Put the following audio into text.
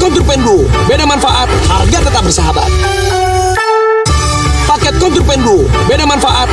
Kontur Pen Blue, beda manfaat, harga tetap bersahabat. Paket Kontur Pen Blue, beda manfaat,